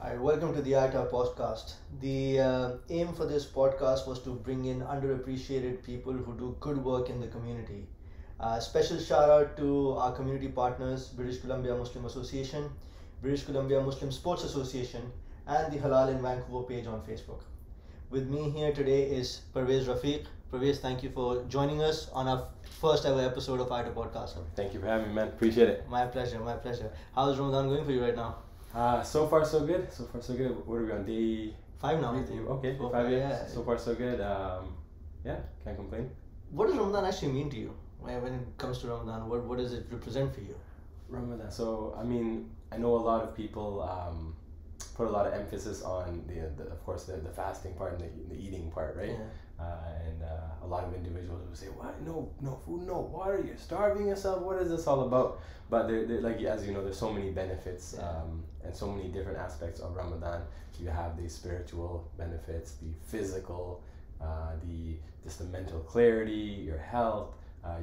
Hi, welcome to the ITA Podcast. The aim for this podcast was to bring in underappreciated people who do good work in the community. Special shout out to our community partners, British Columbia Muslim Association, British Columbia Muslim Sports Association, and the Halal in Vancouver page on Facebook. With me here today is Parwez Rafique. Parwez, thank you for joining us on our first ever episode of ITA Podcast. Thank you for having me, man. Appreciate it. My pleasure, my pleasure. How's Ramadan going for you right now? So far so good. What are we on? Day 5 now. Okay, so 5 years. Yeah. So far so good. Yeah, can't complain. What does Ramadan actually mean to you? When it comes to Ramadan, what does it represent for you? Ramadan. So I mean, I know a lot of people put a lot of emphasis on the of course the fasting part and the eating part, right? Yeah. And a lot of individuals will say, "What? No food, no water. You're starving yourself. What is this all about?" But they're like, as you know, there's so many benefits and so many different aspects of Ramadan. You have the spiritual benefits, the physical, the mental clarity, your health.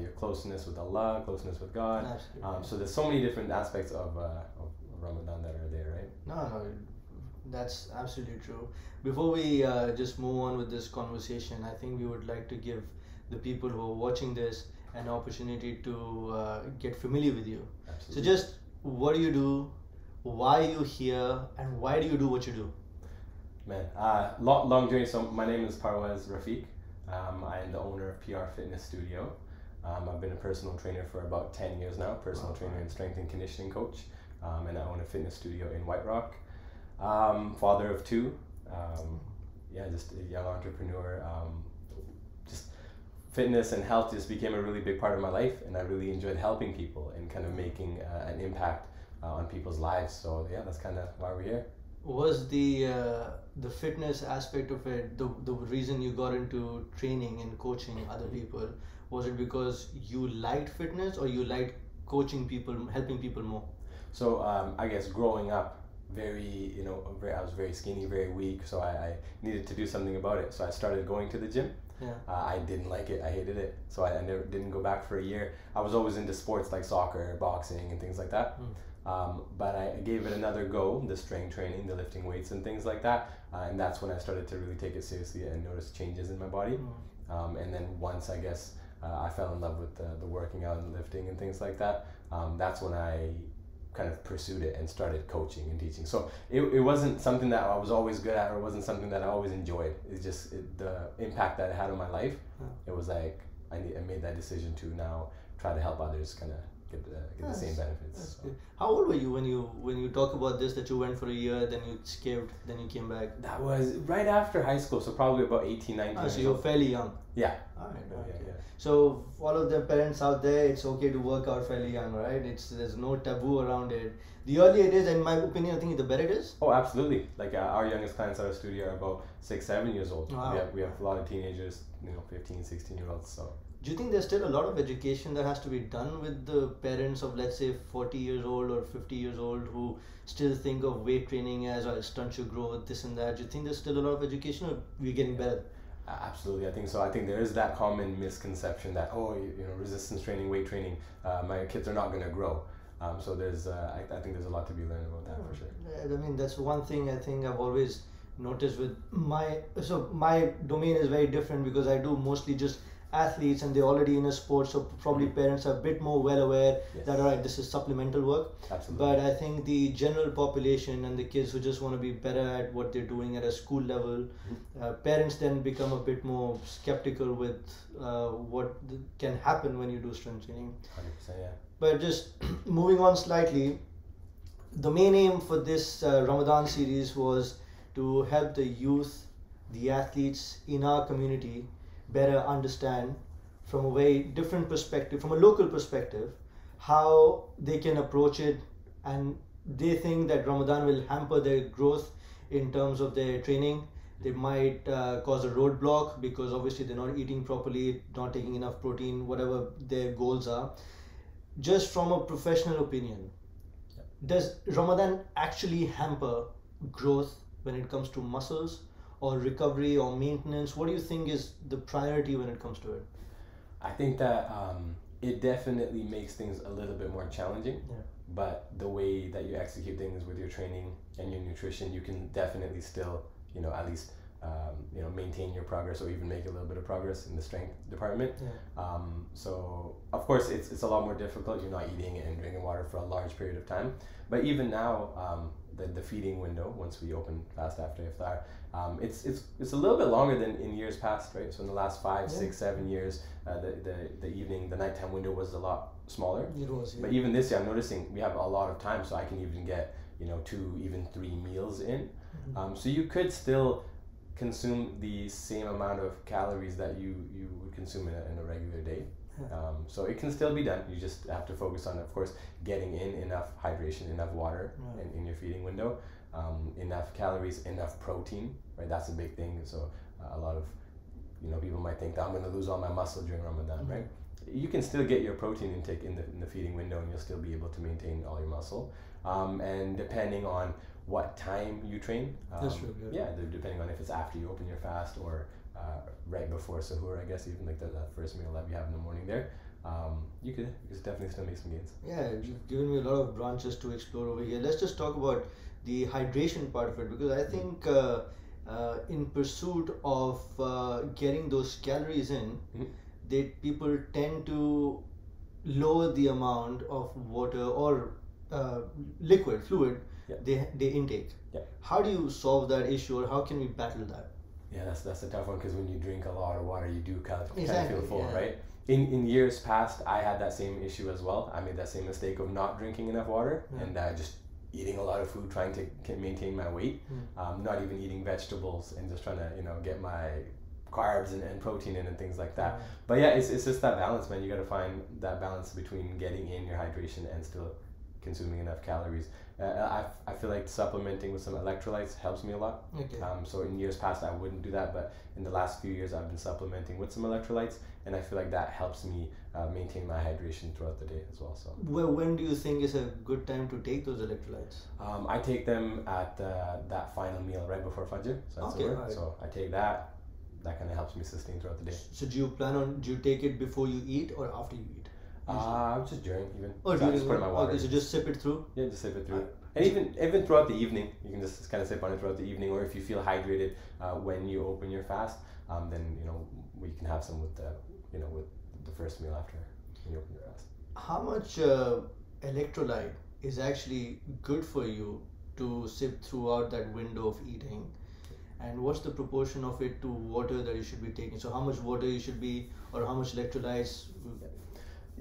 Your closeness with Allah, closeness with God. Absolutely. So there's so many different aspects of Ramadan that are there, right? No, that's absolutely true. Before we just move on with this conversation, I think we would like to give the people who are watching this an opportunity to get familiar with you. Absolutely. So just what do you do, why are you here, and why do you do what you do? Man, long journey. So my name is Parwez Rafique. I am the owner of PR Fitness Studio. I've been a personal trainer for about 10 years now, trainer and strength and conditioning coach, and I own a fitness studio in White Rock. Father of two, just a young entrepreneur. Just fitness and health just became a really big part of my life, and I really enjoyed helping people and kind of making an impact on people's lives. So yeah, that's kind of why we're here. Was the fitness aspect of it the reason you got into training and coaching other people? Was it because you liked fitness, or you liked coaching people, helping people more? So I guess growing up, I was very skinny, very weak, so I needed to do something about it. So I started going to the gym. Yeah. I didn't like it. I hated it. So I never didn't go back for a year. I was always into sports like soccer, boxing, and things like that. Mm. But I gave it another go, the strength training, the lifting weights and things like that. And that's when I started to really take it seriously and notice changes in my body. Mm. And then once, I guess, I fell in love with the working out and lifting and things like that. That's when I kind of pursued it and started coaching and teaching. So it wasn't something that I was always good at, or it wasn't something that I always enjoyed. It's just the impact that it had on my life. Yeah. It was like I made that decision to now try to help others kind of get the same benefits. So. How old were you when you talk about this, that you went for a year, then you skipped, then you came back? That was right after high school, so probably about 18, 19. So you're fairly young. Yeah. All right. Okay. Yeah, yeah. So for all of the parents out there, it's okay to work out fairly young, right? There's no taboo around it. The earlier it is, in my opinion, I think the better it is. Oh, absolutely. Like our youngest clients at our studio are about 6-7 years old. Wow. We have a lot of teenagers, 15, 16 year olds. So. Do you think there's still a lot of education that has to be done with the parents of, let's say, 40 years old or 50 years old who still think of weight training as, or stunt your growth, this and that? Do you think there's still a lot of education, or we're getting better? Absolutely, I think so. I think there is that common misconception that, resistance training, weight training, my kids are not going to grow. So there's, I think there's a lot to be learned about that, for sure. I mean, that's one thing I think I've always noticed with my domain is very different, because I do mostly just athletes, and they're already in a sport, so probably parents are a bit more well aware. Yes. That all right, this is supplemental work. Absolutely. But I think the general population and the kids who just want to be better at what they're doing at a school level, parents then become a bit more skeptical with what can happen when you do strength training. 100%, yeah. But just moving on slightly, the main aim for this Ramadan series was to help the youth, the athletes in our community, better understand from a very different perspective, from a local perspective, how they can approach it. And they think that Ramadan will hamper their growth in terms of their training. They might cause a roadblock, because obviously they're not eating properly, not taking enough protein, whatever their goals are. Just from a professional opinion, does Ramadan actually hamper growth when it comes to muscles, or recovery, or maintenance? What do you think is the priority when it comes to it? I think that it definitely makes things a little bit more challenging. Yeah. but the way that you execute things with your training and your nutrition, you can definitely still, you know, at least you know, maintain your progress or even make a little bit of progress in the strength department. Yeah. So of course it's a lot more difficult. You're not eating and drinking water for a large period of time, but even now, the feeding window, once we open fast after iftar, it's a little bit longer than in years past, right? So in the last 5, 6, 7 years, the evening, the nighttime window was a lot smaller. It was, yeah. But even this year, I'm noticing we have a lot of time, so I can even get, you know, 2, even 3 meals in. Mm-hmm. So you could still consume the same amount of calories that you would consume in a regular day. So it can still be done. You just have to focus on, of course, getting in enough hydration, enough water, right, in your feeding window, enough calories, enough protein, right? That's a big thing. So a lot of, you know, people might think that I'm going to lose all my muscle during Ramadan, mm-hmm, right? You can still get your protein intake in the feeding window, and you'll still be able to maintain all your muscle. And depending on what time you train, that's true, yeah. Yeah, depending on if it's after you open your fast or right before Sahur, I guess, even like that first meal that we have in the morning there, you could definitely still make some gains. Yeah, you've given me a lot of branches to explore over here. Let's just talk about the hydration part of it, because I think in pursuit of getting those calories in, mm-hmm, that people tend to lower the amount of water or liquid, fluid, yeah, they intake. Yeah. How do you solve that issue, or how can we battle that? Yeah, that's a tough one, because when you drink a lot of water, you do kind of feel full, yeah, right? In years past, I had that same issue as well. I made that same mistake of not drinking enough water, yeah, and just eating a lot of food, trying to maintain my weight, mm, not even eating vegetables, and just trying to, you know, get my carbs and protein in and things like that. Yeah. But yeah, it's just that balance, man. You got to find that balance between getting in your hydration and still consuming enough calories. I feel like supplementing with some electrolytes helps me a lot. Okay. So in years past, I wouldn't do that, but in the last few years, I've been supplementing with some electrolytes, and I feel like that helps me maintain my hydration throughout the day as well. So, well, when do you think is a good time to take those electrolytes? I take them at that final meal right before Fajr. So that's okay, right. So I take that. That kind of helps me sustain throughout the day. So do you take it before you eat or after you eat? Just during, even. Oh, so I just put in my water. Okay, so just sip it through? Yeah, just sip it through. And even throughout the evening, you can just kind of sip on it throughout the evening, or if you feel hydrated when you open your fast, then, you know, we can have some with the, you know, with the first meal after when you open your fast. How much electrolyte is actually good for you to sip throughout that window of eating? And what's the proportion of it to water that you should be taking? So how much water you should be, or how much electrolytes?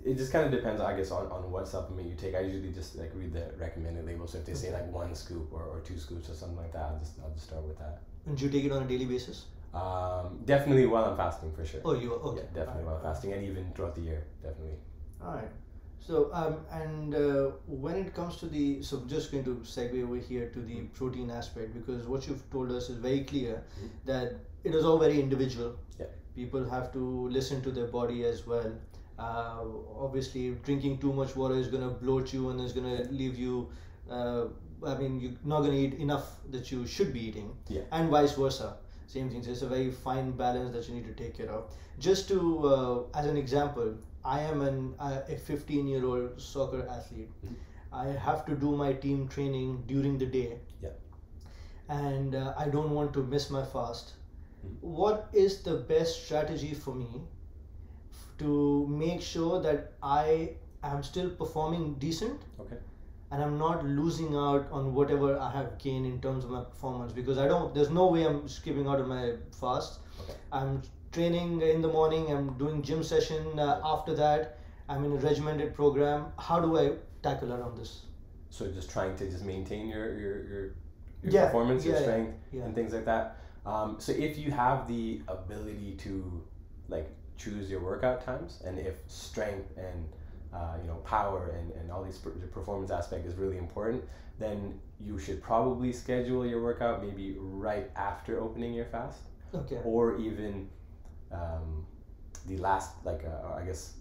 It just kind of depends, I guess, on what supplement you take. I usually just like read the recommended label. So if they say like 1 scoop or 2 scoops or something like that, I'll just start with that. And do you take it on a daily basis? Definitely while I'm fasting, for sure. Oh, you are? Okay. Yeah, definitely while I'm fasting, and even throughout the year, definitely. All right. So when it comes to the, so I'm just going to segue over here to the protein aspect, because what you've told us is very clear, mm-hmm, that it is all very individual. Yeah. People have to listen to their body as well. Obviously, drinking too much water is going to bloat you, and it's going to leave you, you're not going to eat enough that you should be eating, yeah, and vice versa. Same thing. So it's a very fine balance that you need to take care of. Just to, as an example, I am a 15-year-old soccer athlete. Mm-hmm. I have to do my team training during the day, yeah, and I don't want to miss my fast. Mm-hmm. What is the best strategy for me to make sure that I am still performing decent, okay, and I'm not losing out on whatever I have gained in terms of my performance? Because there's no way I'm skipping out of my fast. Okay. I'm training in the morning, I'm doing gym session after that, I'm in a regimented program. How do I tackle around this? So just trying to just maintain your yeah, performance, yeah, your strength, yeah, yeah, and things like that. So if you have the ability to like choose your workout times, and if strength and power and all these performance aspect is really important, then you should probably schedule your workout maybe right after opening your fast, okay, or even the last, like, I guess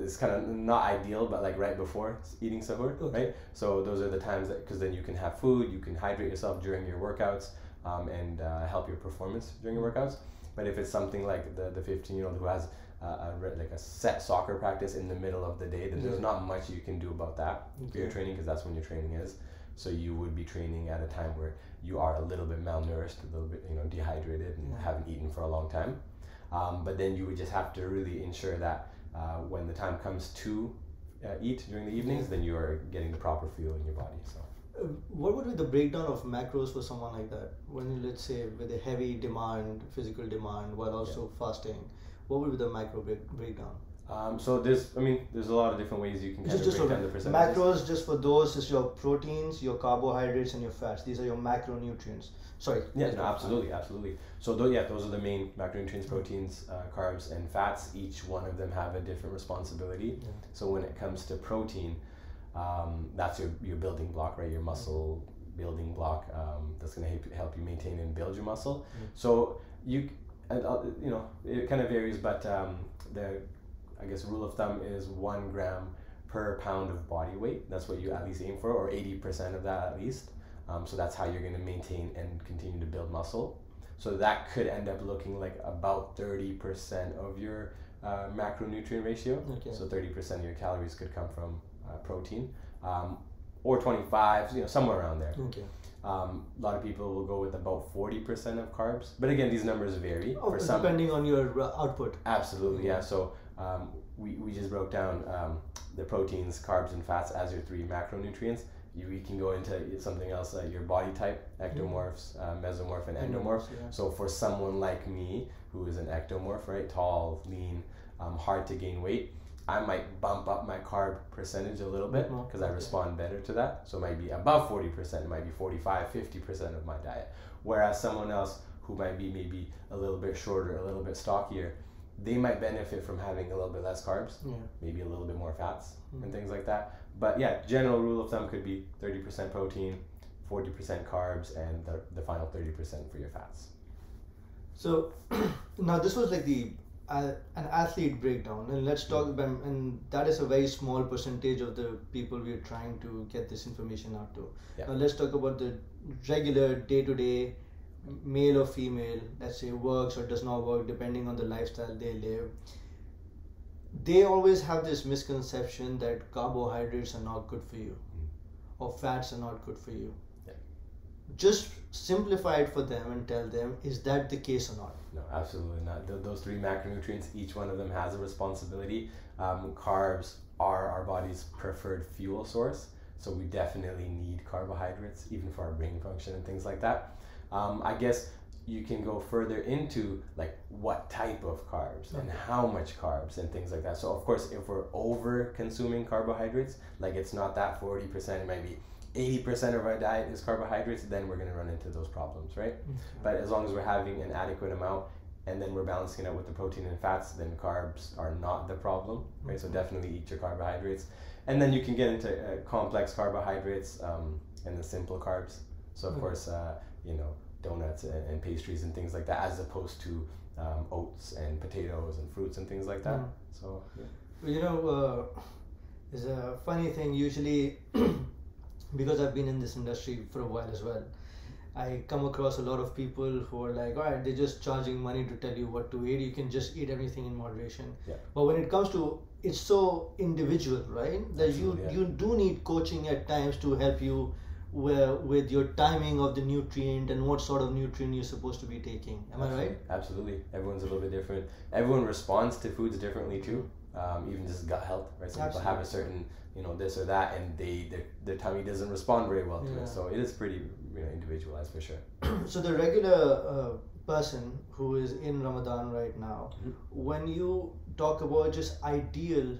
it's kind of not ideal, but like right before eating Sahur, okay, right? So those are the times that, because then you can have food, you can hydrate yourself during your workouts, and help your performance during your workouts. But if it's something like the 15-year-old who has a set soccer practice in the middle of the day, then there's not much you can do about that for your training, because that's when your training is. So you would be training at a time where you are a little bit malnourished, a little bit, you know, dehydrated, and haven't eaten for a long time. But then you would just have to really ensure that when the time comes to eat during the evenings, then you are getting the proper fuel in your body. So what would be the breakdown of macros for someone like that? When, let's say, with a heavy demand, physical demand, while also fasting, what would be the macro breakdown? So there's a lot of different ways you can break down the percentages. Macros, just for those, is your proteins, your carbohydrates, and your fats. These are your macronutrients. Absolutely. So those are the main macronutrients: proteins, carbs, and fats. Each one of them have a different responsibility. Yeah. So when it comes to protein, that's your building block, right? Your muscle building block. That's going to help you maintain and build your muscle. Mm-hmm. So it kind of varies, but rule of thumb is 1 gram per pound of body weight. That's what you at least aim for, or 80% of that at least. So that's how you're going to maintain and continue to build muscle. So that could end up looking like about 30% of your macronutrient ratio. Okay. So 30% of your calories could come from protein, or 25, somewhere around there. Okay. A lot of people will go with about 40% of carbs. But again, these numbers vary. Oh, depending on your output. Absolutely, yeah. So we just broke down the proteins, carbs, and fats as your three macronutrients. We can go into something else, like your body type, ectomorphs, mesomorph, and endomorphs. Yeah. So for someone like me, who is an ectomorph, right, tall, lean, hard to gain weight, I might bump up my carb percentage a little bit, because I respond better to that. So it might be above 40%, it might be 45, 50% of my diet. Whereas someone else who might be maybe a little bit shorter, a little bit stockier, they might benefit from having a little bit less carbs, maybe a little bit more fats and things like that. But yeah, general rule of thumb could be 30% protein, 40% carbs, and the final 30% for your fats. So now this was like an athlete breakdown, and let's talk about, and that is a very small percentage of the people we are trying to get this information out to. Now let's talk about the regular day-to-day, male or female, let's say works or does not work depending on the lifestyle they live. They always have this misconception that carbohydrates are not good for you, or fats are not good for you. Just simplify it for them and tell them, is that the case or not? No, absolutely not. Those three macronutrients, each one of them has a responsibility. Carbs are our body's preferred fuel source, so we definitely need carbohydrates, even for our brain function and things like that. I guess you can go further into like what type of carbs and how much carbs and things like that. So of course, if we're over consuming carbohydrates, like it's not that 40%, it might be 80% of our diet is carbohydrates, then we're going to run into those problems, right? But as long as we're having an adequate amount, and then we're balancing it out with the protein and fats, then carbs are not the problem, right? So definitely eat your carbohydrates. And then you can get into complex carbohydrates and the simple carbs. So of course, donuts and pastries and things like that, as opposed to oats and potatoes and fruits and things like that. So, there's a funny thing usually. Because I've been in this industry for a while as well, I come across a lot of people who are like, all right, they're just charging money to tell you what to eat. You can just eat everything in moderation. But when it comes to, it's so individual, right? That you do need coaching at times to help you with your timing of the nutrient and what sort of nutrient you're supposed to be taking. Am I right? Absolutely. Everyone's a little bit different. Everyone responds to foods differently too. Even just gut health, right? Some people have a certain, this or that, and their tummy doesn't respond very well to it. So it is pretty, individualized for sure. So the regular person who is in Ramadan right now, when you talk about just ideal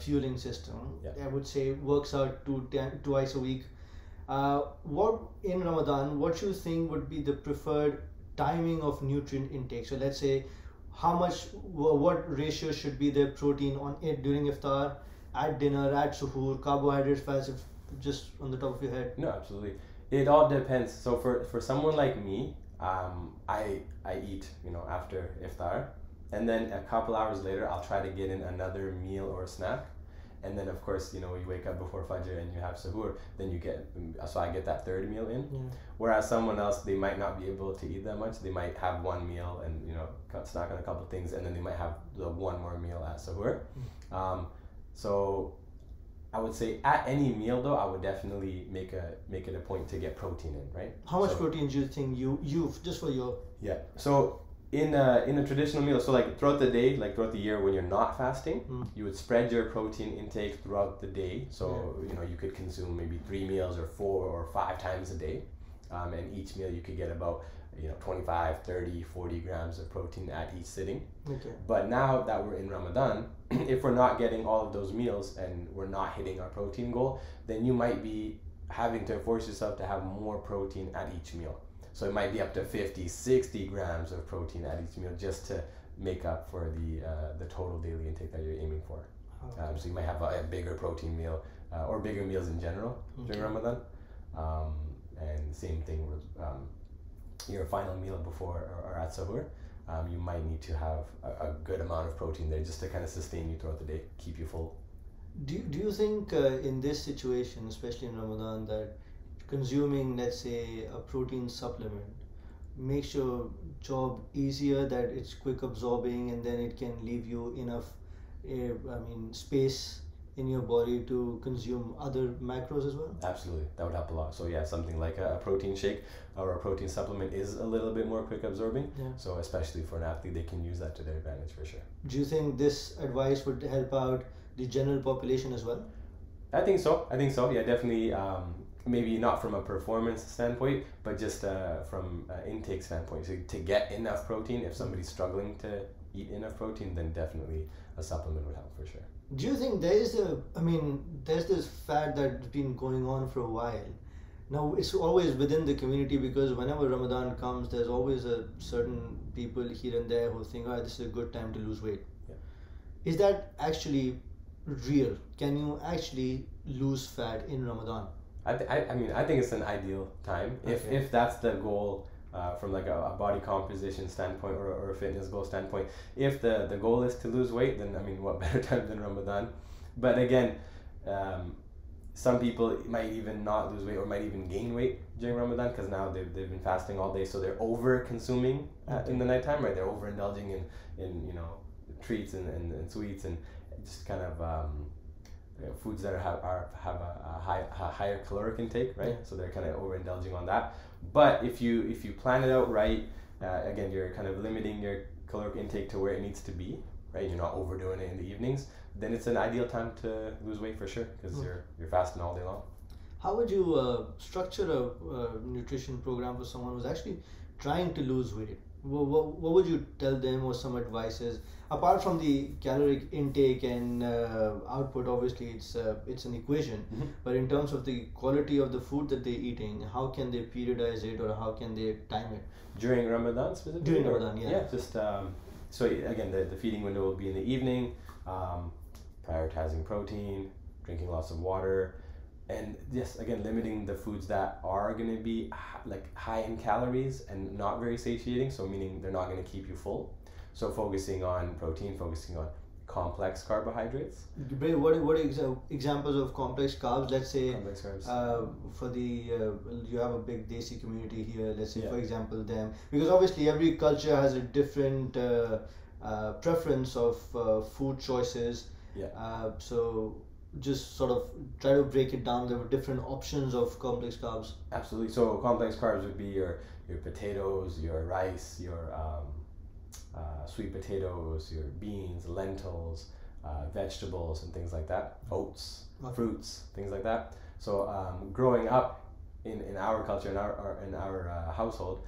fueling system, I would say works out twice a week. What you think would be the preferred timing of nutrient intake? So let's say, what ratio should be the protein on it during iftar, at dinner, at suhoor, carbohydrates, fats, just on the top of your head? No, absolutely. It all depends. So for someone like me, I eat, after iftar, and then a couple hours later, I'll try to get in another meal or snack. and then of course, you know, you wake up before Fajr and you have Sahur, then you get, so I get that third meal in. Yeah. Whereas someone else, they might not be able to eat that much. They might have one meal and, you know, snack on a couple of things, and then they might have the one more meal at Sahur. Mm. So I would say at any meal though, I would definitely make it a point to get protein in, right? How much protein do you think you've just for your? Yeah. So in a traditional meal, so like throughout the day, like throughout the year when you're not fasting, you would spread your protein intake throughout the day. So you know, you could consume maybe 3 meals or 4 or 5 times a day, and each meal you could get about, you know, 25, 30, 40 grams of protein at each sitting. Okay. But now that we're in Ramadan, if we're not getting all of those meals and we're not hitting our protein goal, then you might be having to force yourself to have more protein at each meal. So it might be up to 50, 60 grams of protein at each meal just to make up for the total daily intake that you're aiming for. Okay. So you might have a bigger protein meal or bigger meals in general during Ramadan. And same thing with your final meal before or at Sahur, you might need to have a good amount of protein there just to kind of sustain you throughout the day, keep you full. Do you think in this situation, especially in Ramadan, that consuming, let's say, a protein supplement makes your job easier, that it's quick absorbing, and then it can leave you enough space in your body to consume other macros as well? Absolutely, that would help a lot. So yeah, something like a protein shake or a protein supplement is a little bit more quick absorbing. Yeah. So especially for an athlete, they can use that to their advantage for sure. Do you think this advice would help out the general population as well? I think so. Yeah, definitely. Maybe not from a performance standpoint, but just from an intake standpoint. So to get enough protein, if somebody's struggling to eat enough protein, then definitely a supplement would help for sure. Do you think there's this fad that's been going on for a while. Now, it's always within the community, because whenever Ramadan comes, there's always a certain people here and there who think, this is a good time to lose weight. Yeah. Is that actually real? Can you actually lose fat in Ramadan? I think it's an ideal time. Okay. If that's the goal from like a body composition standpoint or a fitness goal standpoint. If the goal is to lose weight, then what better time than Ramadan? But again, some people might even not lose weight or might even gain weight during Ramadan, because now they've been fasting all day, so they're over consuming in the nighttime, right? They're overindulging in treats and sweets and just kind of foods that have a higher caloric intake, right? Yeah. So they're kind of overindulging on that. But if you plan it out right, again, you're kind of limiting your caloric intake to where it needs to be, right? You're not overdoing it in the evenings. Then it's an ideal time to lose weight for sure, because you're fasting all day long. How would you structure a nutrition program for someone who's actually trying to lose weight? What would you tell them, or some advices apart from the caloric intake and output? Obviously, it's an equation, but in terms of the quality of the food that they're eating, how can they periodize it, or how can they time it during Ramadan specifically? During Ramadan, yeah. Just so again, the feeding window will be in the evening. Prioritizing protein, drinking lots of water. And yes, again, limiting the foods that are going to be like high in calories and not very satiating, so meaning they're not going to keep you full. So focusing on protein, focusing on complex carbohydrates. What are examples of complex carbs? Let's say for the you have a big Desi community here, let's say, for example, them, because obviously every culture has a different preference of food choices. So just sort of try to break it down. There were different options of complex carbs. Absolutely. So complex carbs would be your potatoes, your rice, your sweet potatoes, your beans, lentils, vegetables, and things like that. Oats, fruits, things like that. So growing up in our culture, in our household,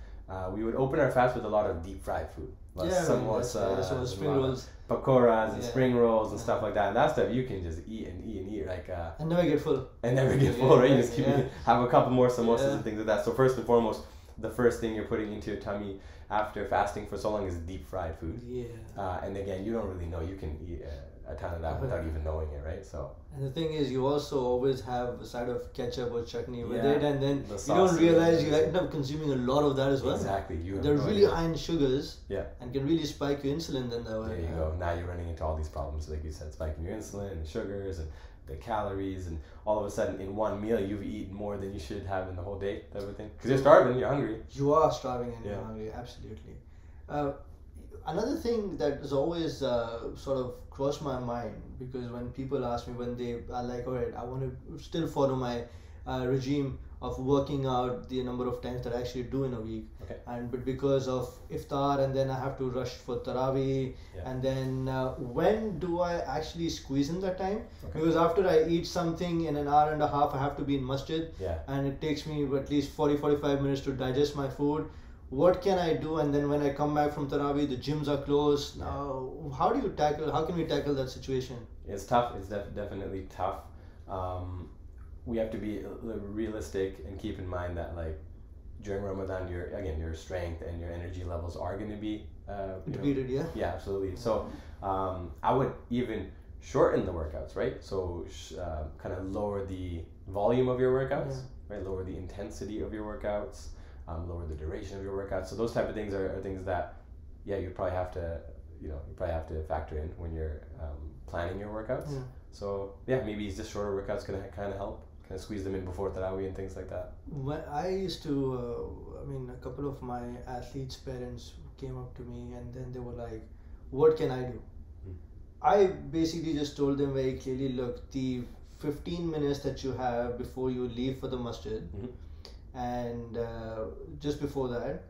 we would open our fast with a lot of deep fried food. Like samosas, spring rolls, pakoras, and spring rolls and stuff like that. And that stuff you can just eat, like and never get full. Right? You just keep eating, have a couple more samosas and things like that. So first and foremost, the first thing you're putting into your tummy after fasting for so long is deep fried food. Yeah. And again, you don't really know. You can eat a ton of that without even knowing it, right? So. And the thing is, you also always have a side of ketchup or chutney with it, and then you don't realize you end up consuming a lot of that as well. Exactly. They're really high in sugars and can really spike your insulin then that way. There you go. Now you're running into all these problems, like you said, spiking your insulin and sugars and the calories, and all of a sudden in one meal you've eaten more than you should have in the whole day, type of thing. Because you're starving, you're hungry. You are starving and you're hungry, absolutely. Another thing that is always sort of crossed my mind, because when people ask me, when they are like, all right, I want to still follow my regime of working out the number of times that I actually do in a week, but because of iftar and then I have to rush for Tarawih, and then when do I actually squeeze in that time? Because after I eat something in an hour and a half, I have to be in masjid, and it takes me at least 40-45 minutes to digest my food. What can I do? And then when I come back from Tarawih, the gyms are closed. Now, how can we tackle that situation? It's tough. It's definitely tough. We have to be realistic and keep in mind that, like, during Ramadan, your strength and your energy levels are going to be depleted. Yeah, absolutely. So I would even shorten the workouts, right? So kind of lower the volume of your workouts, right? Lower the intensity of your workouts, lower the duration of your workouts. So those type of things are things that, you probably have to, factor in when you're planning your workouts. So maybe just shorter workouts can kind of help. Kind of squeeze them in before Tarawih and things like that. When I used to, a couple of my athletes' parents came up to me and then they were like, what can I do? I basically just told them very clearly, look, the 15 minutes that you have before you leave for the masjid and just before that,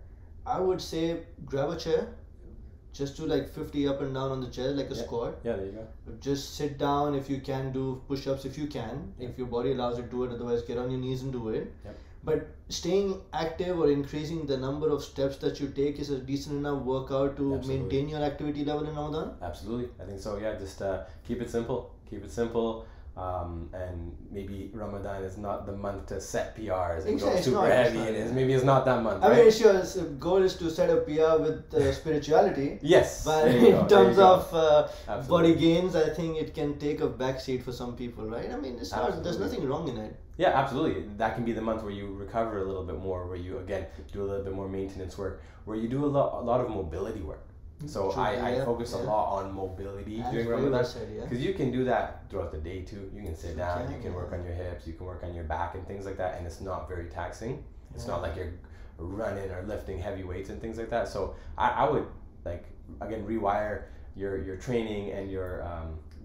I would say grab a chair. Just do like 50 up and down on the chair, like a squat. Yeah, there you go. Just sit down if you can, do push-ups if you can. If your body allows you to do it, otherwise get on your knees and do it. But staying active or increasing the number of steps that you take is a decent enough workout to maintain your activity level in Ramadan? Absolutely. I think so, Just keep it simple. Keep it simple. And maybe Ramadan is not the month to set PRs and go super heavy. Maybe it's not that month. I mean, sure, the goal is to set a PR with spirituality. Yes. But in terms of body gains, I think it can take a backseat for some people, right? I mean, there's nothing wrong in it. Yeah, absolutely. That can be the month where you recover a little bit more, where you, again, do a little bit more maintenance work, where you do a lot of mobility work. So I focus a lot on mobility during Ramadan, because you can do that throughout the day too. You can sit down, you can work on your hips, you can work on your back and things like that, and it's not very taxing. It's not like you're running or lifting heavy weights and things like that. So I would, like, again, rewire your training and your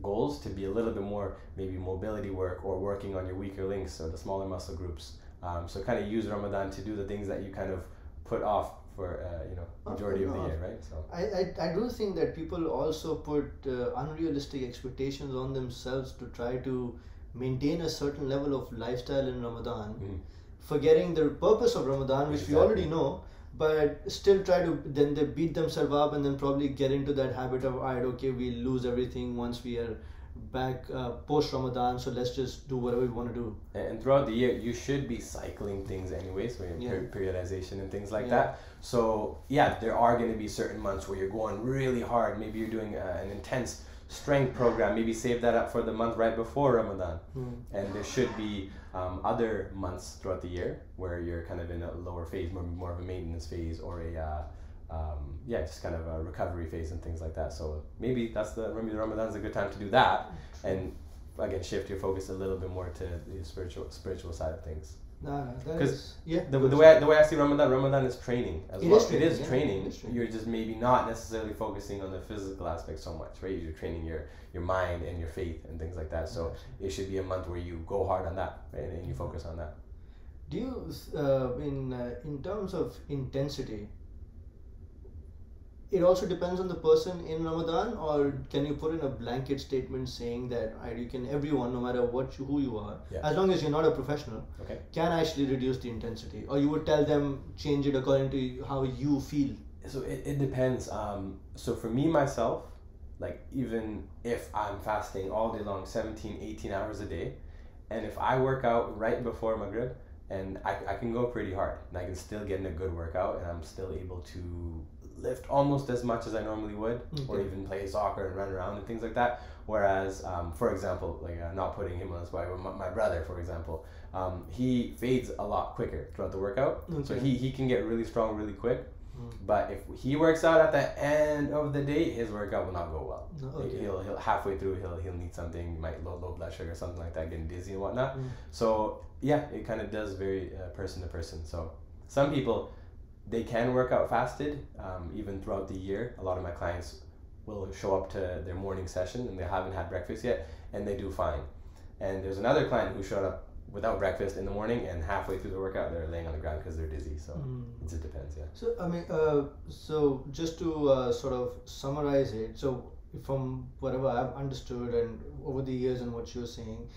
goals to be a little bit more maybe mobility work, or working on your weaker links or the smaller muscle groups. So kind of use Ramadan to do the things that you kind of put off for majority of the year, right? So I do think that people also put unrealistic expectations on themselves to try to maintain a certain level of lifestyle in Ramadan, forgetting the purpose of Ramadan, which we already know, but still try to, then they beat themselves up and then probably get into that habit of, all right, okay, we lose everything once we are back post Ramadan, so let's just do whatever we want to do. And throughout the year you should be cycling things anyways, so periodization and things like that. So there are going to be certain months where you're going really hard. Maybe you're doing an intense strength program. Maybe save that up for the month right before Ramadan. And there should be other months throughout the year where you're kind of in a lower phase, more of a maintenance phase, or a just kind of a recovery phase and things like that. So maybe Ramadan's a good time to do that, and again shift your focus a little bit more to the spiritual side of things. The way I see Ramadan is training as well. It is training. You're just maybe not necessarily focusing on the physical aspect so much, right? You're training your mind and your faith and things like that. So it should be a month where you go hard on that, right? And you focus on that. Do you in terms of intensity? It also depends on the person in Ramadan, or can you put in a blanket statement saying that everyone, no matter who you are, as long as you're not a professional, can actually reduce the intensity? Or you would tell them, change it according to how you feel? So it depends. So for me, myself, like, even if I'm fasting all day long, 17, 18 hours a day, and if I work out right before Maghrib, and I can go pretty hard, and I can still get in a good workout, and I'm still able to lift almost as much as I normally would, or even play soccer and run around and things like that. Whereas, for example, like not putting him on the spot, but my brother, for example, he fades a lot quicker throughout the workout. So he can get really strong really quick. But if he works out at the end of the day, his workout will not go well. He'll halfway through he'll need something, might low blood sugar, something like that, getting dizzy and whatnot. So yeah, it kind of does vary person to person. So some people, they can work out fasted even throughout the year. A lot of my clients will show up to their morning session and they haven't had breakfast yet, and they do fine. And there's another client who showed up without breakfast in the morning, and halfway through the workout they're laying on the ground because they're dizzy. So it just depends. So I mean, so just to sort of summarize it, so from whatever I've understood and over the years and what you're saying,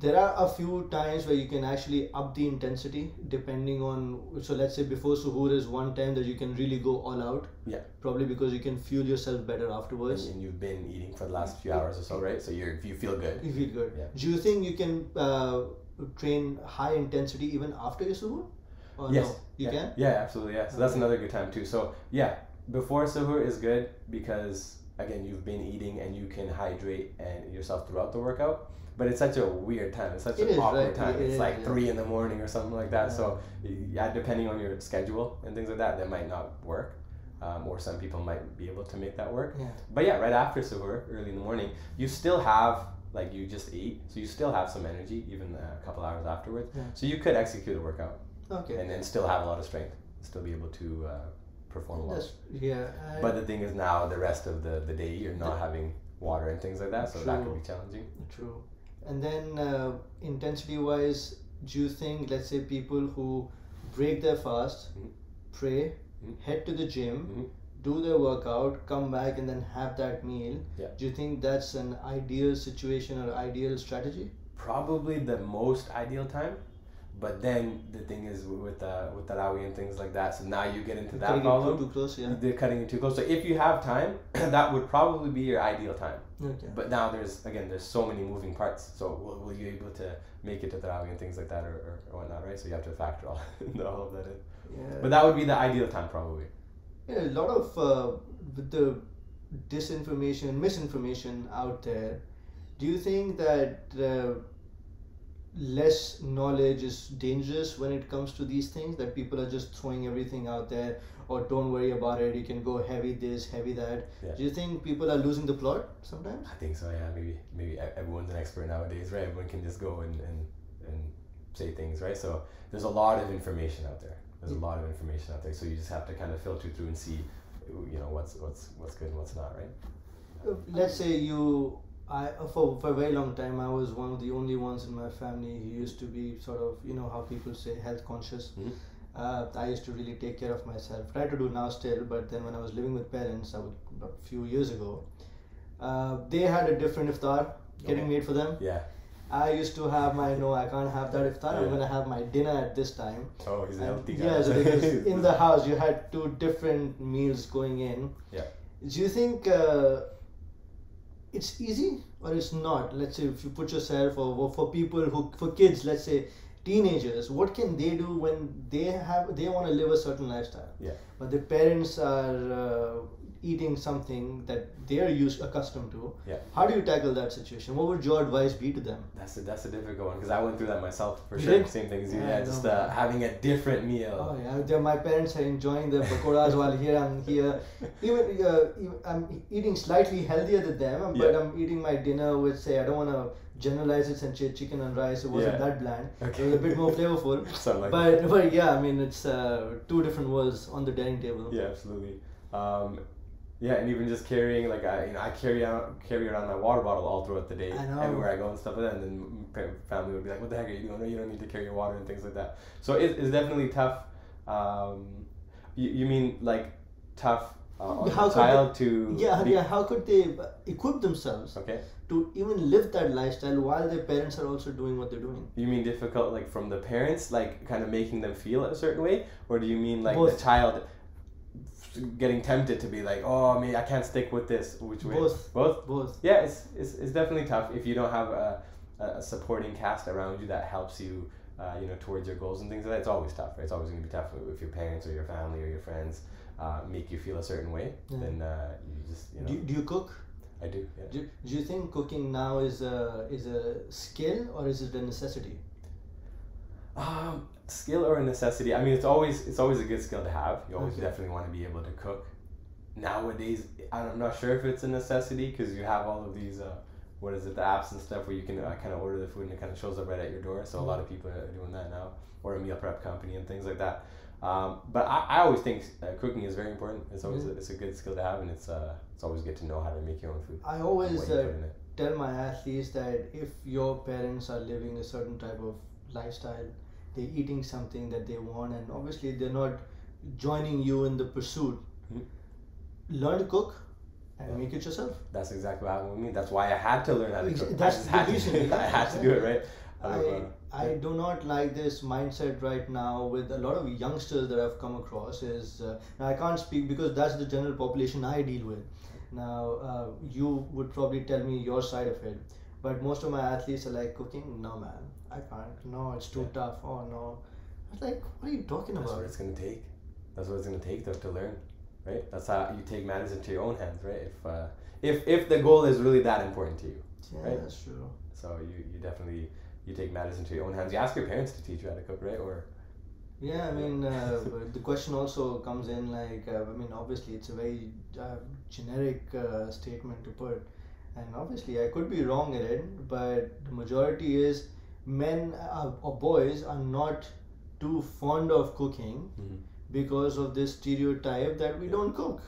there are a few times where you can actually up the intensity depending on, so let's say before Suhoor is one time that you can really go all out. Probably because you can fuel yourself better afterwards. And you've been eating for the last few hours or so, right? So you feel good. You feel good. Do you think you can train high intensity even after your Suhoor? Or yes. No? You can? Yeah, absolutely. Yeah. So that's another good time too. So yeah, before Suhoor is good because again, you've been eating and you can hydrate and yourself throughout the workout. But it's such a weird time. It's such an awkward time. It's like 3 in the morning or something like that. So yeah, depending on your schedule and things like that, that might not work. Or some people might be able to make that work. But yeah, right after Suhoor, early in the morning, you still have, like you just ate, so you still have some energy even a couple hours afterwards. So you could execute a workout. And then still have a lot of strength. Still be able to perform well. But the thing is now, the rest of the day, you're not having water and things like that. So that could be challenging. And then intensity wise, do you think, let's say people who break their fast, pray, head to the gym, do their workout, come back and then have that meal, do you think that's an ideal situation or ideal strategy? Probably the most ideal time. But then the thing is with Tarawih and things like that, so now you get into that problem. Too close, they're cutting it too close. So if you have time, that would probably be your ideal time. But now there's so many moving parts. So will you be able to make it to Tarawih and things like that or whatnot, right? So you have to factor all of that in. But that would be the ideal time probably. Yeah, a lot of the disinformation, misinformation out there. Do you think that less knowledge is dangerous when it comes to these things, that people are just throwing everything out there, or don't worry about it, you can go heavy this, heavy that? Do you think people are losing the plot sometimes? I think so, yeah. Maybe everyone's an expert nowadays, right? Everyone can just go and say things, right? So there's a lot of information out there. So you just have to kind of filter through and see, you know, what's good and what's not, right? Let's say for a very long time, I was one of the only ones in my family who used to be sort of, you know, how people say, health conscious. I used to really take care of myself. Try to do now still, but then when I was living with parents, a few years ago, they had a different iftar getting made for them. I used to have I can't have that iftar. I'm going to have my dinner at this time. Oh, he's a healthy guy. Yeah, so because in the house, you had two different meals going in. Do you think it's easy or it's not? Let's say if you put yourself, or for people for kids, let's say teenagers, what can they do when they want to live a certain lifestyle? But their parents are eating something that they're accustomed to. How do you tackle that situation? What would your advice be to them? That's a difficult one, because I went through that myself for sure. Same thing as you, just having a different meal. My parents are enjoying their pakoras while here I'm here. Even I'm eating slightly healthier than them, but I'm eating my dinner with, say, I don't want to generalize it and say chicken and rice. It wasn't that bland. It was a bit more flavorful. But yeah, I mean, it's two different worlds on the dining table. Yeah, absolutely. Yeah, and even just carrying, like, I carry around my water bottle all throughout the day, everywhere I go and stuff like that, and then family would be like, what the heck are you doing? You don't need to carry your water and things like that. So it's definitely tough. You mean, like, tough on the child to... how could they equip themselves to even live that lifestyle while their parents are also doing what they're doing? You mean difficult, like, from the parents, like, kind of making them feel a certain way? Or do you mean, like, both. The child getting tempted to be like, oh, I can't stick with this? Which way? Both. Yeah, it's definitely tough if you don't have a supporting cast around you that helps you towards your goals and things like that, it's always tough, right? It's always going to be tough if your parents or your family or your friends make you feel a certain way. Yeah. Then you just, Do you cook? I do. Yeah. Do you think cooking now is a skill or is it a necessity? Skill or a necessity? I mean, it's always a good skill to have. You always definitely want to be able to cook. Nowadays, I'm not sure if it's a necessity because you have all of these the apps and stuff where you can kind of order the food and it kind of shows up right at your door. So a lot of people are doing that now, or a meal prep company and things like that. But I always think cooking is very important. It's always it's a good skill to have, and it's always good to know how to make your own food. I always tell my athletes that if your parents are living a certain type of lifestyle, they're eating something that they want, and obviously they're not joining you in the pursuit. Learn to cook and make it yourself. That's exactly what I mean. That's why I had to learn how to cook. I had to do it, right? I do not like this mindset right now with a lot of youngsters that I've come across. Now I can't speak because that's the general population I deal with. Now you would probably tell me your side of it, but most of my athletes are like, cooking? No, man, I can't. No, it's too tough. Oh no. I was like, what are you talking about? That's what it's gonna take. That's what it's gonna take though to learn, right? That's how you take matters into your own hands, right? If the goal is really that important to you, right? That's true. So you definitely. You take matters into your own hands. You ask your parents to teach you how to cook, right? Or I mean, the question also comes in like, I mean, obviously it's a very generic statement to put, and obviously I could be wrong in it, but the majority is men or boys are not too fond of cooking because of this stereotype that we don't cook.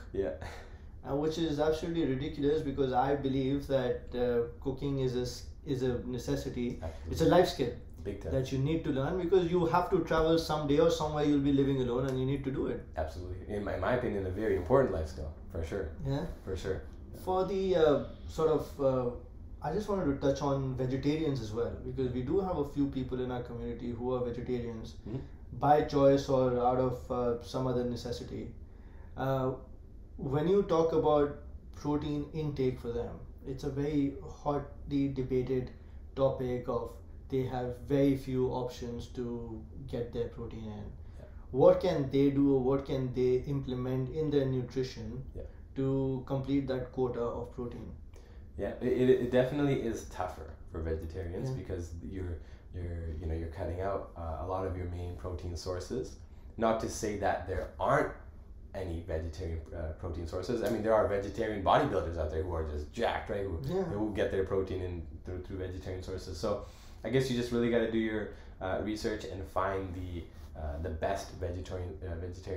Which is absolutely ridiculous because I believe that cooking is a necessity. Absolutely. It's a life skill that you need to learn because you have to travel someday or somewhere you'll be living alone and you need to do it. Absolutely. In my opinion, a very important life skill, for sure. Yeah? For sure. Yeah. For the I just wanted to touch on vegetarians as well because we do have a few people in our community who are vegetarians by choice or out of some other necessity. When you talk about protein intake for them, it's a very hotly debated topic of they have very few options to get their protein in. Yeah. What can they do or what can they implement in their nutrition to complete that quota of protein? Yeah, it definitely is tougher for vegetarians because you're cutting out a lot of your main protein sources. Not to say that there aren't any vegetarian protein sources. I mean, there are vegetarian bodybuilders out there who are just jacked, right? Who get their protein in through vegetarian sources. So I guess you just really got to do your research and find the best vegetarian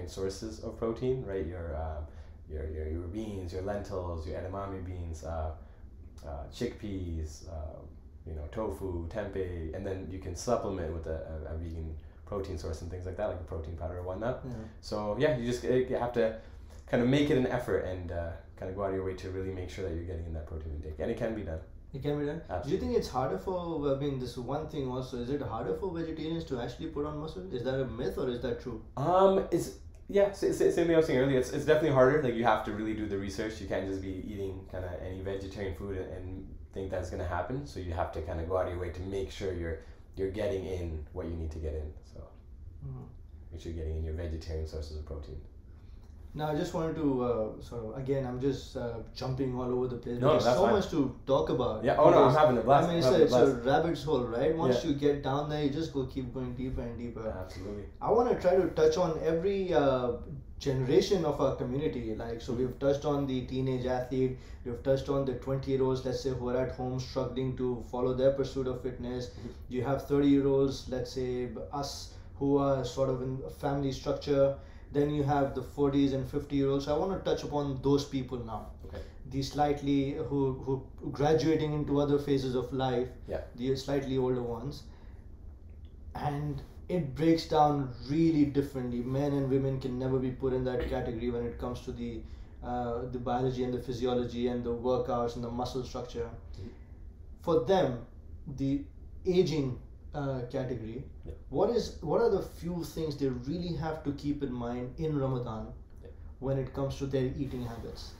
sources of protein, right? Your beans, your lentils, your edamame beans, chickpeas, tofu, tempeh, and then you can supplement with a vegan protein source and things like that, like a protein powder or whatnot. So you just have to kind of make it an effort and kind of go out of your way to really make sure that you're getting in that protein intake, and it can be done. Absolutely. Do you think it's harder for, I mean, this one thing also, is it harder for vegetarians to actually put on muscle? Is that a myth or is that true? It's same thing I was saying earlier. It's definitely harder. Like, you have to really do the research. You can't just be eating kind of any vegetarian food and think that's going to happen. So you have to kind of go out of your way to make sure you're getting in what you need to get in. So make sure you're getting in your vegetarian sources of protein. Now I just wanted to again, I'm just jumping all over the place. No, there's so much to talk about. Yeah, oh no, I'm having a blast. I mean, it's a rabbit's hole, right? Once you get down there, you just keep going deeper and deeper. Absolutely. I want to try to touch on every generation of our community. Like, so we've touched on the teenage athlete, we've touched on the 20-year-olds, let's say, who are at home struggling to follow their pursuit of fitness. You have 30-year-olds, let's say us, who are sort of in a family structure. Then you have the 40s and 50-year-olds. So I want to touch upon those people now. Okay. The slightly who graduating into other phases of life, the slightly older ones. And it breaks down really differently. Men and women can never be put in that category when it comes to the biology and the physiology and the workouts and the muscle structure. For them, the aging category, what are the few things they really have to keep in mind in Ramadan when it comes to their eating habits?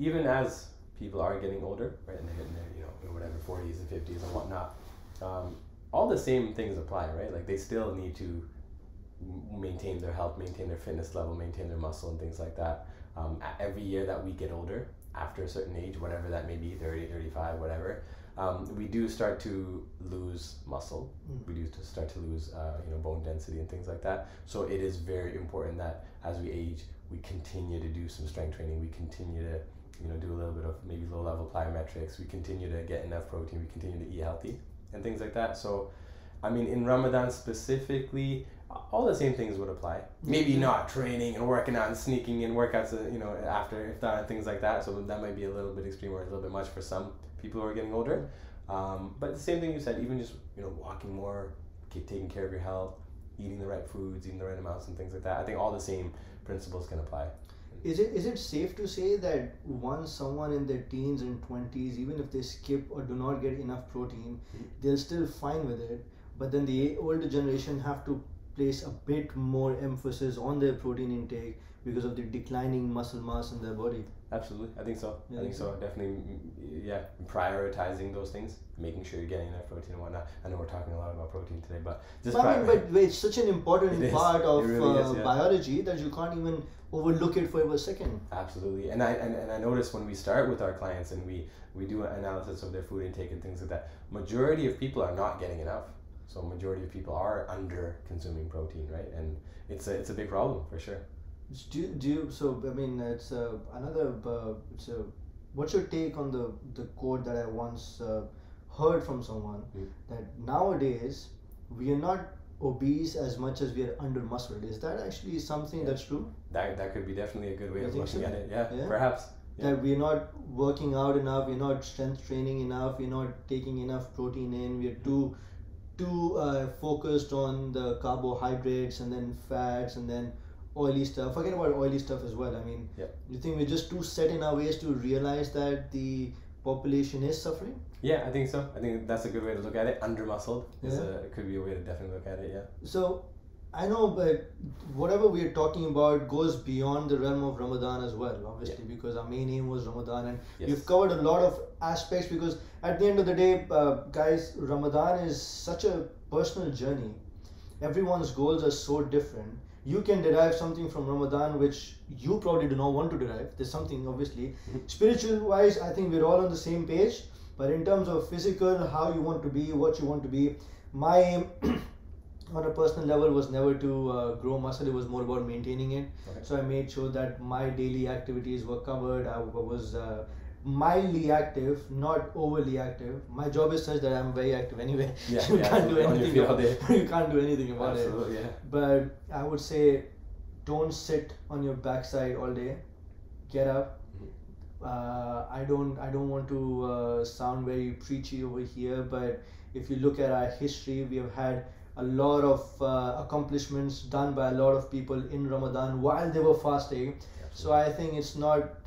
Even as people are getting older, right? And they're in their, you know, whatever, 40s and 50s and whatnot. All the same things apply, right? Like they still need to maintain their health, maintain their fitness level, maintain their muscle and things like that. Every year that we get older, after a certain age, whatever that may be, 30, 35, whatever, we do start to lose muscle. We do start to lose you know, bone density and things like that. So it is very important that as we age, we continue to do some strength training. We continue to, you know, do a little bit of maybe low-level plyometrics. We continue to get enough protein. We continue to eat healthy and things like that. So, I mean, in Ramadan specifically, all the same things would apply. Maybe not training and working out and sneaking in workouts, you know, after iftar and things like that. So that might be a little bit extreme or a little bit much for some people who are getting older. But the same thing you said, even just, you know, walking more, taking care of your health, eating the right foods, eating the right amounts and things like that. I think all the same principles can apply. Is it safe to say that once someone in their teens and 20s, even if they skip or do not get enough protein, they'll still fine with it, but then the older generation have to place a bit more emphasis on their protein intake because of the declining muscle mass in their body? Absolutely, I think so. Yeah, I think so. Definitely, yeah. Prioritizing those things, making sure you're getting enough protein and whatnot. I know we're talking a lot about protein today, but just but it's such an important part of biology that you can't even overlook it for a second. Absolutely, and I notice when we start with our clients and we do an analysis of their food intake and things like that, majority of people are not getting enough. So majority of people are under consuming protein, right? And it's a big problem for sure. So I mean, it's another. What's your take on the quote that I once heard from someone that nowadays we are not obese as much as we are under muscled? Is that actually something that's true? That could be definitely a good way of looking at it. Yeah, perhaps. Yeah. That we're not working out enough, we're not strength training enough, we're not taking enough protein in, we're too focused on the carbohydrates and then fats and then oily stuff. Forget about oily stuff as well. I mean, you think we're just too set in our ways to realize that the population is suffering? Yeah, I think so. I think that's a good way to look at it. Under-muscled could be a way to definitely look at it, yeah. So, I know, but whatever we're talking about goes beyond the realm of Ramadan as well, obviously, because our main aim was Ramadan, and we've covered a lot of aspects, because at the end of the day, guys, Ramadan is such a personal journey. Everyone's goals are so different. You can derive something from Ramadan which you probably do not want to derive. There's something, obviously. Spiritual-wise, I think we're all on the same page, but in terms of physical, how you want to be, what you want to be, my aim on a personal level was never to grow muscle. It was more about maintaining it. Okay. So I made sure that my daily activities were covered. I was mildly active, not overly active. My job is such that I'm very active anyway. You can't do anything about it. Yeah. But I would say, don't sit on your backside all day. Get up. I don't want to sound very preachy over here, but if you look at our history, we have had a lot of accomplishments done by a lot of people in Ramadan while they were fasting. Absolutely. So I think it's not,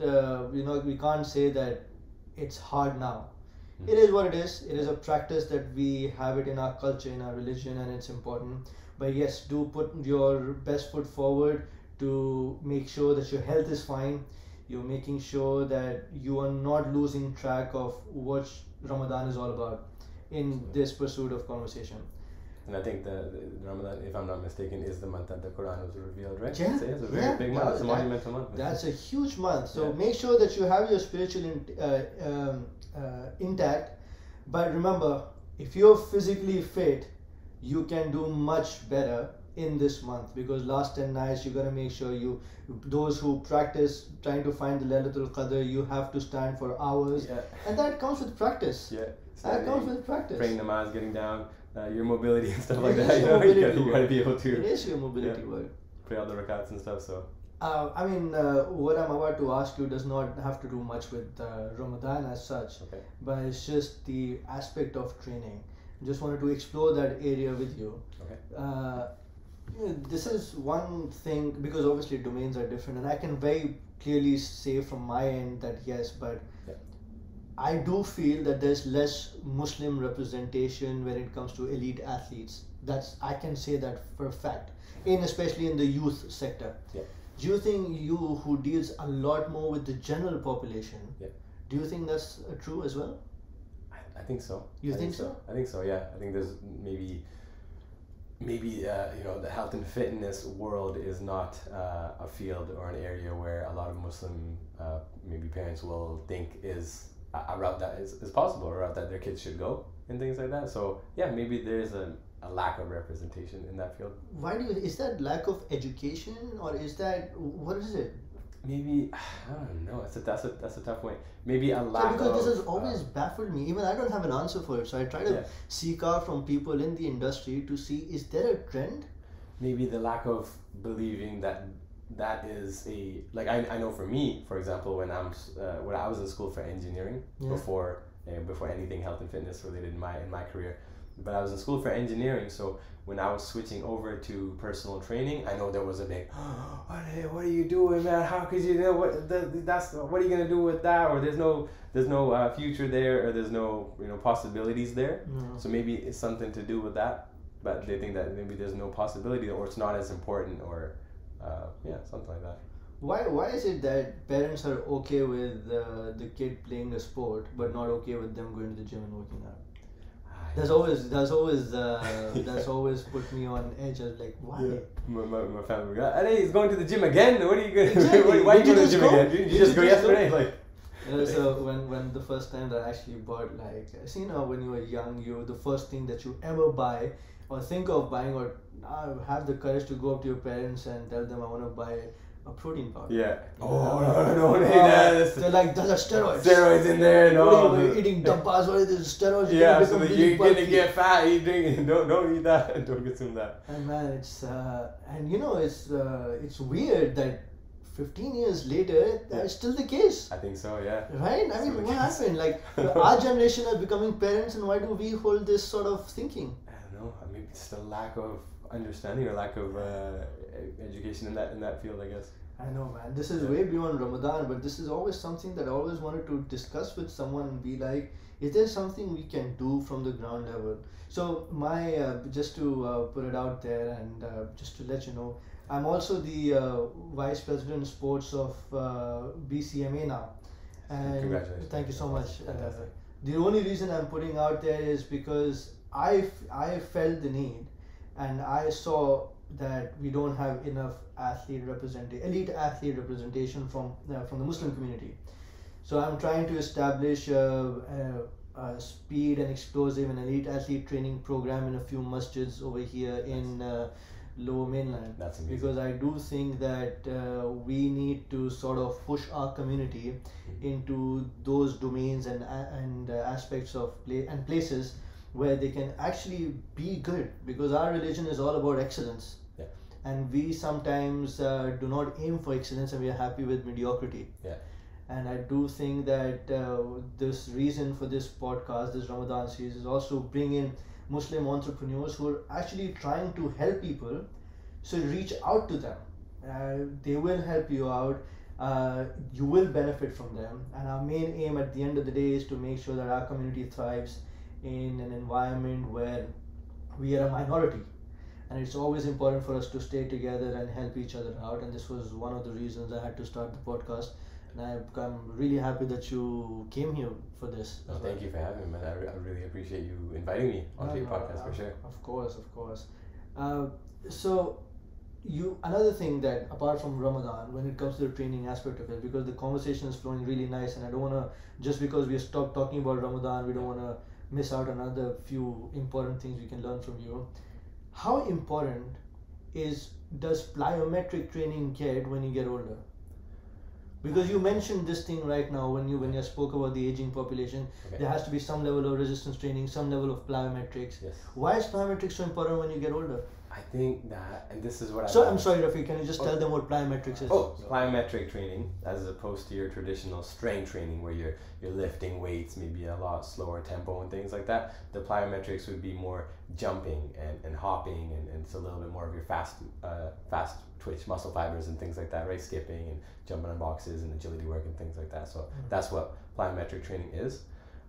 we can't say that it's hard now. It is what it is. It is a practice that we have it in our culture, in our religion, and it's important. But yes, do put your best foot forward to make sure that your health is fine. You're making sure that you are not losing track of what Ramadan is all about in this pursuit of conversation. And I think the Ramadan, if I'm not mistaken, is the month that the Qur'an was revealed, right? Yeah. So it's a very big month. It's a monumental month. That's a huge month. So make sure that you have your spiritual intact. But remember, if you're physically fit, you can do much better in this month, because last 10 nights you're going to make sure you, those who practice trying to find the Laylatul Qadr, you have to stand for hours. Yeah. And that comes with practice. Yeah. Standing, that comes with practice. Praying namaz, getting down. Your mobility and stuff like that. You gotta be able to. It is your mobility work. Play all the rakats and stuff. So. What I'm about to ask you does not have to do much with Ramadan as such, but it's just the aspect of training. Just wanted to explore that area with you. Okay. This is one thing, because obviously domains are different, and I can very clearly say from my end that yes, but. Yeah. I do feel that there's less Muslim representation when it comes to elite athletes. I can say that for a fact, especially in the youth sector. Yeah. Do you think you, who deals a lot more with the general population, Do you think that's true as well? I think so. You think so? I think so, yeah. I think there's maybe you know, the health and fitness world is not a field or an area where a lot of Muslim maybe parents will think is a route that is possible, or a route that their kids should go and things like that. So yeah, maybe there's a lack of representation in that field. Why do you, is that lack of education, or is that, what is it? Maybe, I don't know, that's a tough point. Maybe a lack because this has always baffled me. Even I don't have an answer for it, so I try to seek out from people in the industry to see, is there a trend? Maybe the lack of believing that that is a, like I know for me, for example, when I was in school for engineering, before anything health and fitness related in my career, but I was in school for engineering, so when I was switching over to personal training, I know there was a big, oh, what are you doing, man? How could you know what are you gonna do with that? Or there's no future there, or there's no possibilities there. No. So maybe it's something to do with that, but they think that maybe there's no possibility, or it's not as important, or something like that. Why is it that parents are okay with the kid playing a sport, but not okay with them going to the gym and working out? That's always put me on edge. I was like, why? Yeah. My family, hey, he's going to the gym again. What are you going to do? Why are you going to the gym again? Did you just go yesterday? Like, so when the first time that I actually bought, like, you know, when you were young, the first thing that you ever buy or think of buying, or have the courage to go up to your parents and tell them I want to buy a protein powder. Yeah. They're like, those are steroids. Steroids in there. No. You're eating dumpas. What are these steroids? Yeah, absolutely. You're gonna get fat. Don't eat that. Don't consume that. And man, it's it's weird that 15 years later that's still the case. I think so. Yeah. Right. I mean, what happened? Like, our generation are becoming parents, and why do we hold this sort of thinking? I don't know. I mean, it's the lack of understanding or lack of education in that field, I guess. I know, man. This is way beyond Ramadan, but this is always something that I always wanted to discuss with someone and be like, is there something we can do from the ground level? So my just to put it out there, and just to let you know, I'm also the vice president of sports of BCMA now. And congratulations. Thank you so much. The only reason I'm putting out there is because I felt the need. And I saw that we don't have enough elite athlete representation from the Muslim community. So I'm trying to establish a speed and explosive and elite athlete training program in a few masjids over here in Lower Mainland. That's amazing. Because I do think that we need to sort of push our community into those domains and aspects of play and places where they can actually be good, because our religion is all about excellence, and we sometimes do not aim for excellence, and we are happy with mediocrity. And I do think that this reason for this podcast, this Ramadan series, is also bring in Muslim entrepreneurs who are actually trying to help people. So reach out to them. They will help you out. You will benefit from them, and our main aim at the end of the day is to make sure that our community thrives in an environment where we are a minority, and it's always important for us to stay together and help each other out. And this was one of the reasons I had to start the podcast, and I'm really happy that you came here for this. Well, thank you for having me, man. I really appreciate you inviting me onto your podcast, for sure. Of course. So another thing that, apart from Ramadan, when it comes to the training aspect of it, because the conversation is flowing really nice, and I don't want to, just because we stopped talking about Ramadan, we don't want to miss out another few important things we can learn from you. How important does plyometric training get when you get older? Because you mentioned this thing right now when you spoke about the aging population. Okay. There has to be some level of resistance training, some level of plyometrics. Yes. Why is plyometrics so important when you get older? I think that, and this is what I... So I'm sorry, Rafique, can you just tell them what plyometrics is? Oh, plyometric training, as opposed to your traditional strength training where you're lifting weights, maybe a lot slower tempo and things like that. The plyometrics would be more jumping and hopping, and it's a little bit more of your fast twitch muscle fibers and things like that, right? Skipping and jumping on boxes and agility work and things like that. So that's what plyometric training is.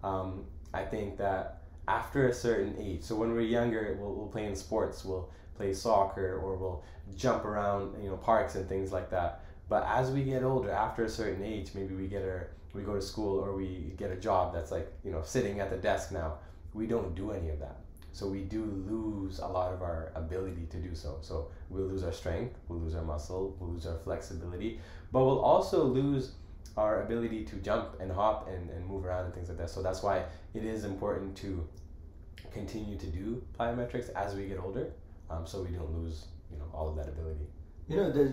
I think that after a certain age, so when we're younger, we'll play in sports, we'll play soccer, or we'll jump around parks and things like that. But as we get older, after a certain age, maybe we get our we go to school or we get a job that's like, you know, sitting at the desk now, we don't do any of that. So we do lose a lot of our ability to do so. So we'll lose our strength, we'll lose our muscle, we'll lose our flexibility, but we'll also lose our ability to jump and hop and move around and things like that. So that's why it is important to continue to do plyometrics as we get older, so we don't lose, you know, all of that ability. You know, there's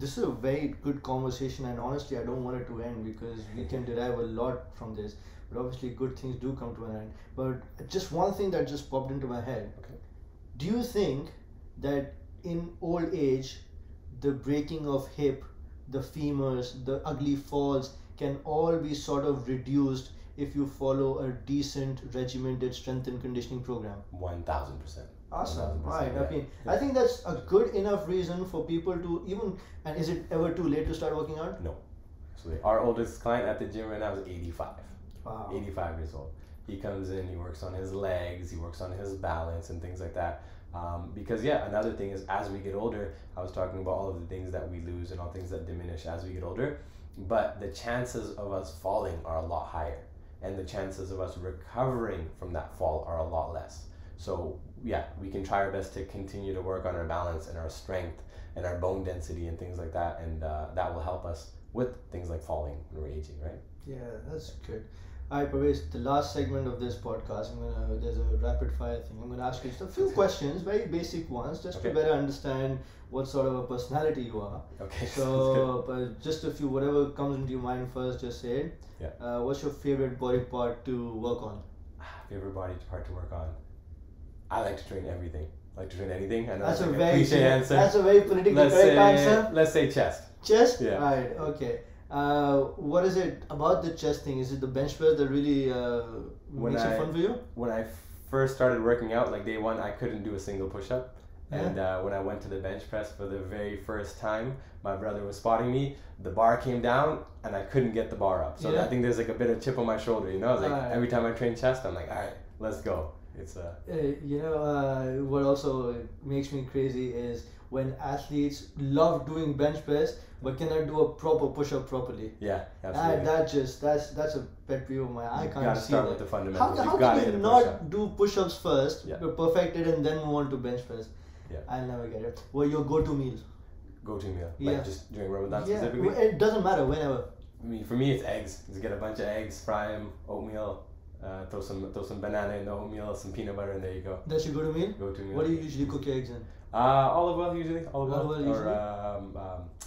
this is a very good conversation, and honestly, I don't want it to end because we can derive a lot from this. But obviously, good things do come to an end. But just one thing that just popped into my head. Okay. Do you think that in old age, the breaking of hip, the femurs, the ugly falls can all be sort of reduced if you follow a decent, regimented strength and conditioning program? 1,000%. Awesome. Right. Yeah. I mean, I think that's a good enough reason for people to even. And is it ever too late to start working out? No. Absolutely. Our oldest client at the gym right now is 85. Wow. 85 years old. He comes in, he works on his legs, he works on his balance and things like that. Because yeah, another thing is as we get older, I was talking about all of the things that we lose and all things that diminish as we get older, but the chances of us falling are a lot higher, and the chances of us recovering from that fall are a lot less. So yeah, we can try our best to continue to work on our balance and our strength and our bone density and things like that, and that will help us with things like falling when we're aging, right? Yeah, that's good. Alright, Parwez, the last segment of this podcast, there's a rapid fire thing. I'm going to ask you just a few questions, very basic ones, just to better understand what sort of a personality you are. Okay. So, but just a few, whatever comes into your mind first, just say it. Yeah. What's your favorite body part to work on? Favorite body part to work on? I like to train everything. I like to train anything. I know that's a very cliche answer. That's a very politically correct answer. Let's say chest. Chest? Yeah. Alright, okay. What is it about the chest thing? Is it the bench press that really makes it fun for you? When I first started working out, like day one, I couldn't do a single push-up. Yeah. And when I went to the bench press for the very first time, my brother was spotting me, the bar came down, and I couldn't get the bar up. So yeah. I think there's like a bit of chip on my shoulder, you know? It's like every time I train chest, I'm like, all right, let's go. It's you know, what also makes me crazy is when athletes love doing bench press but cannot do a proper push-up properly. Yeah, absolutely. That's a pet peeve of mine. I can't see that. You gotta start with the fundamentals. How can you not do push-ups first, perfect it, and then move on to bench press? Yeah. I'll never get it. Well, your go-to meal? Go-to meal? Like just during Ramadan specifically? It doesn't matter, whenever. I mean, for me, it's eggs. Just get a bunch of eggs, fry them, oatmeal. Throw some banana in the oatmeal, some peanut butter, and there you go. That's your go-to meal? Go-to meal. What do you usually cook your eggs in? Olive oil usually.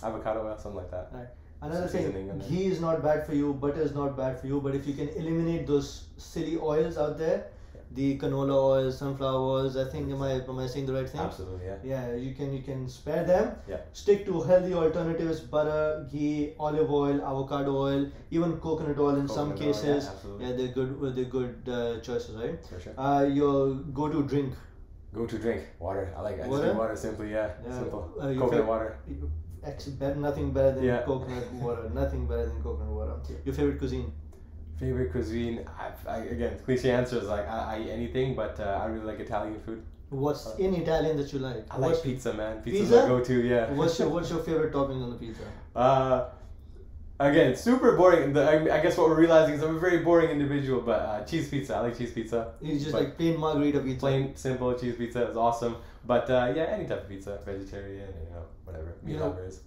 Avocado oil, something like that. Right. Another thing, ghee is not bad for you, butter is not bad for you, but if you can eliminate those silly oils out there, the canola oils, sunflower oils, I think, am I saying the right thing? Absolutely, yeah. Yeah, you can spare them. Yeah. Stick to healthy alternatives, butter, ghee, olive oil, avocado oil, even coconut oil in some cases. Yeah, absolutely. Yeah, they're good choices, right? For sure. Your go-to drink? Go-to drink? Water. I like it. I just drink water simply, yeah. Simple. Coconut water. Nothing better than coconut water. Nothing better than coconut water. Yeah. Your favorite cuisine? Favorite cuisine, again, cliche answer is like, I eat anything, but I really like Italian food. What's in Italian that you like? I like pizza, man. Pizza's my go-to, yeah. What's your favorite topping on the pizza? Again, super boring. I guess what we're realizing is I'm a very boring individual, but cheese pizza. I like cheese pizza. It's just like plain margherita pizza. Plain, simple cheese pizza is awesome. But yeah, any type of pizza, vegetarian, you know, whatever, meat lovers.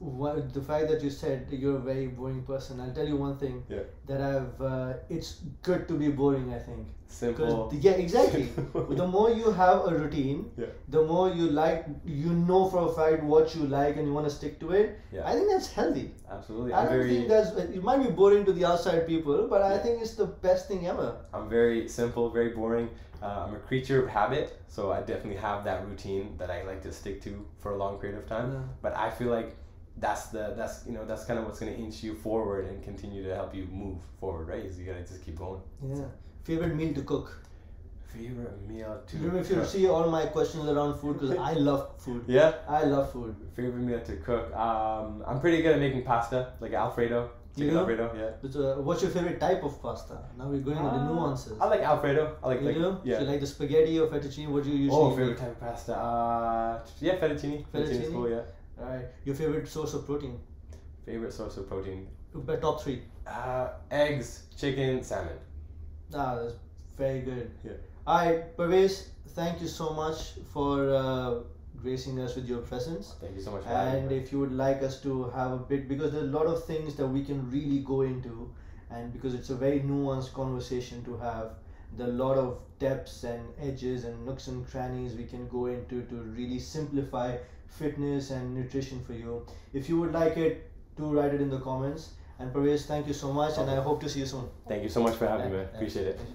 The fact that you said you're a very boring person, I'll tell you one thing. Yeah. That it's good to be boring, I think. Simple. Yeah, exactly. The more you have a routine, the more you like, you know for a fact what you like and you want to stick to it. Yeah. I think that's healthy. Absolutely. It might be boring to the outside people, but I think it's the best thing ever. I'm very simple, very boring. I'm a creature of habit, so I definitely have that routine that I like to stick to for a long period of time. Yeah. But I feel like that's kind of what's going to inch you forward and continue to help you move forward, right? Is you gotta just keep going. Yeah. Favorite meal to cook? Favorite meal to cook. If you see all my questions around food, because I love food. Yeah. I love food. Favorite meal to cook? I'm pretty good at making pasta, like Alfredo. Alfredo, yeah. But, what's your favorite type of pasta? Now we're going with the nuances. I like Alfredo. I like. You do? Yeah. So you like the spaghetti or fettuccine? What do you usually? Oh, favorite type of pasta. Yeah, fettuccine. Fettuccine is cool. Yeah. All right. Your favorite source of protein? Favorite source of protein? Top three. Eggs, chicken, salmon. Ah, that's very good. Yeah. Alright, Parwez, thank you so much for gracing us with your presence. Thank you so much for having me. And if you would like us to have a bit, because there's a lot of things that we can really go into, and because it's a very nuanced conversation to have, there are a lot of depths and edges and nooks and crannies we can go into to really simplify fitness and nutrition for you. If you would like it, do write it in the comments. And Parwez, thank you so much, and I hope to see you soon. Thank you so much for having me. Appreciate it.